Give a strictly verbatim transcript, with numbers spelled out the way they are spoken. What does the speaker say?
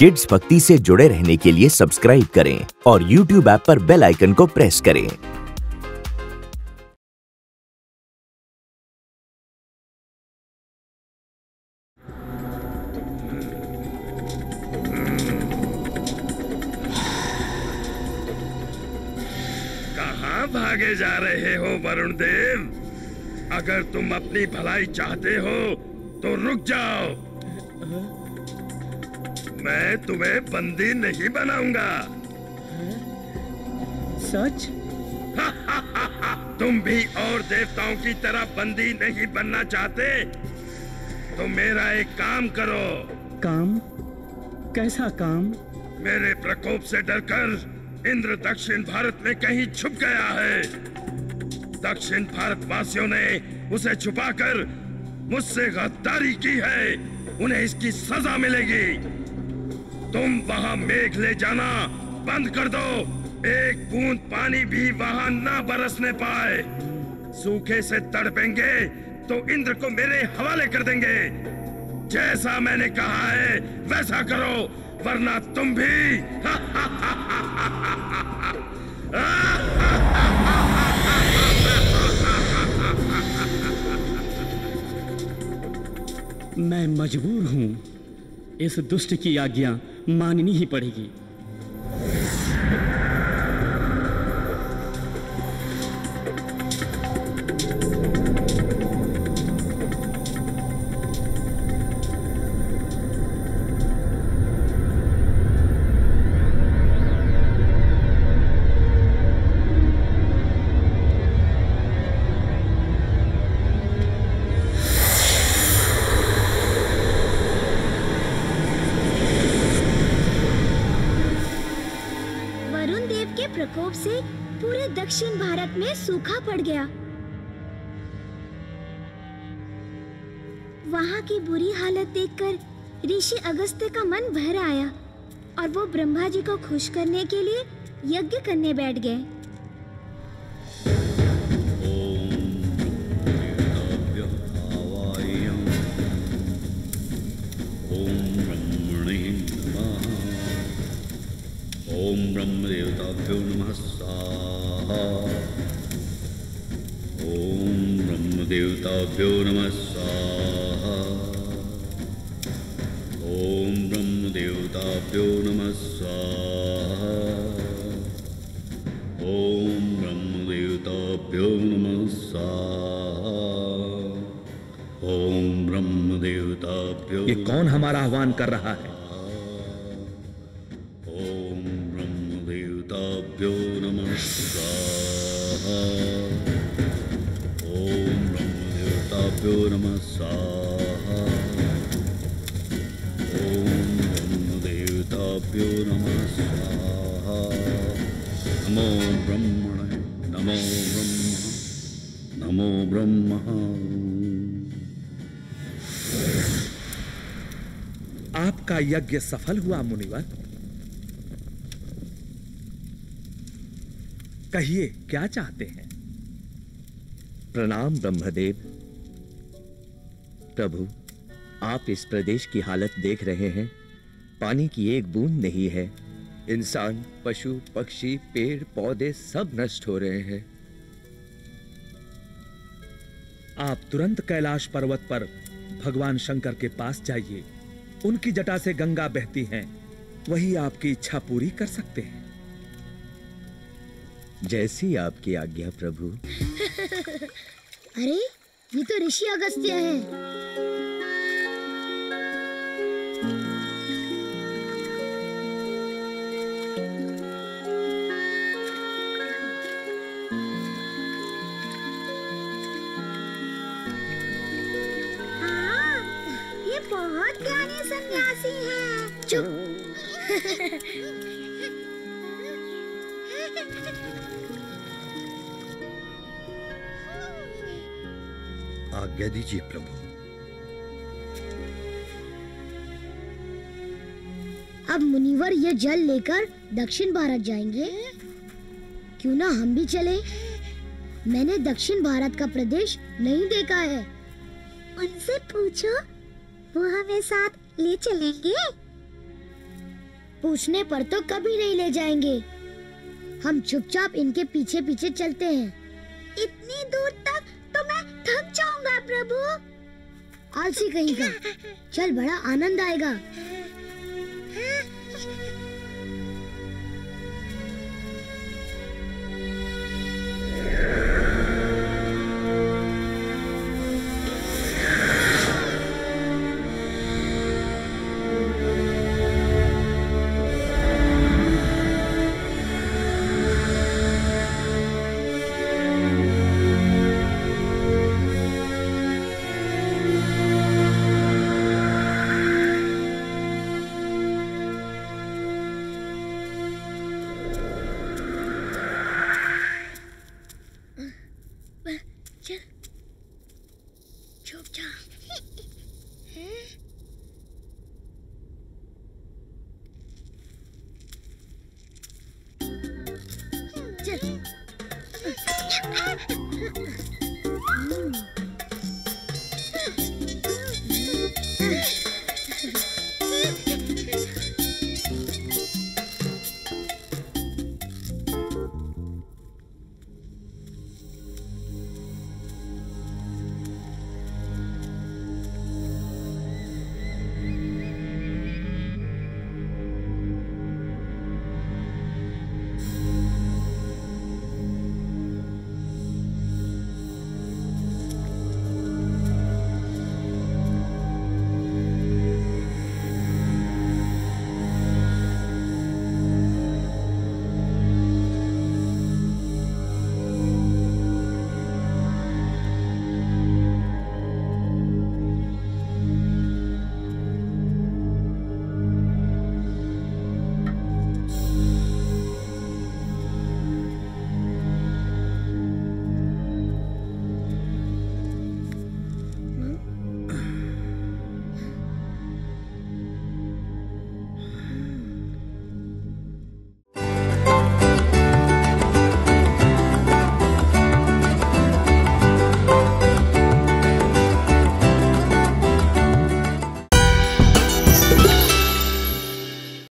Kids भक्ति से जुड़े रहने के लिए सब्सक्राइब करें और यूट्यूब ऐप पर बेल आइकन को प्रेस करें। कहाँ भागे जा रहे हो वरुणदेव? अगर तुम अपनी भलाई चाहते हो तो रुक जाओ। मैं तुम्हें बंदी नहीं बनाऊंगा। सच? तुम भी और देवताओं की तरह बंदी नहीं बनना चाहते तो मेरा एक काम करो। काम? कैसा काम? मेरे प्रकोप से डरकर इंद्र दक्षिण भारत में कहीं छुप गया है। दक्षिण भारतवासियों ने उसे छुपाकर मुझसे गद्दारी की है। उन्हें इसकी सजा मिलेगी। तुम वहाँ मेघ ले जाना बंद कर दो। एक बूंद पानी भी वहाँ ना बरसने पाए। सूखे से तड़पेंगे तो इंद्र को मेरे हवाले कर देंगे। जैसा मैंने कहा है वैसा करो, वरना तुम भी मैं मजबूर हूँ, इस दुष्ट की आज्ञा माननी ही पड़ेगी। प्रकोप से पूरे दक्षिण भारत में सूखा पड़ गया। वहाँ की बुरी हालत देखकर ऋषि अगस्त्य का मन भर आया और वो ब्रह्मा जी को खुश करने के लिए यज्ञ करने बैठ गए। ओम ब्रह्म देवताभ्यो नमः स्वाहा। ओम ब्रह्म देवताभ्यो नमः स्वाहा। ओम ब्रह्म देवताभ्यो नमः स्वाहा। ओम ब्रह्म देवताभ्यो नमः स्वाहा। ओम ब्रह्म देवताभ्यो। ये कौन हमारा आह्वान कर रहा है? भ्यो नमः स्वाहा। ओम ब्रह्मदेवताभ्यो नमः स्वाहा। ओम ब्रह्मदेवताभ्यो नमः स्वाहा। नमो ब्रह्मणे नमो ब्रह्म नमो ब्रह्म। आपका यज्ञ सफल हुआ मुनिवर। कहिए क्या चाहते हैं? प्रणाम ब्रह्मदेव। प्रभु, आप इस प्रदेश की हालत देख रहे हैं। पानी की एक बूंद नहीं है। इंसान, पशु, पक्षी, पेड़ पौधे सब नष्ट हो रहे हैं। आप तुरंत कैलाश पर्वत पर भगवान शंकर के पास जाइए। उनकी जटा से गंगा बहती है, वही आपकी इच्छा पूरी कर सकते हैं। जैसी आपकी आज्ञा प्रभु। अरे ये तो ऋषि अगस्त्य है। हाँ, ये बहुत ज्ञानी सन्यासी है। चुप। आज्ञा दीजिए प्रभु। अब मुनिवर ये जल लेकर दक्षिण भारत जाएंगे। क्यों ना हम भी चले? मैंने दक्षिण भारत का प्रदेश नहीं देखा है। उनसे पूछो, वो हमें साथ ले चलेंगे। पूछने पर तो कभी नहीं ले जाएंगे। हम चुपचाप इनके पीछे पीछे चलते हैं। इतनी दूर तक तो मैं थक जाऊंगा प्रभु। आलसी कहीं का, चल बड़ा आनंद आएगा।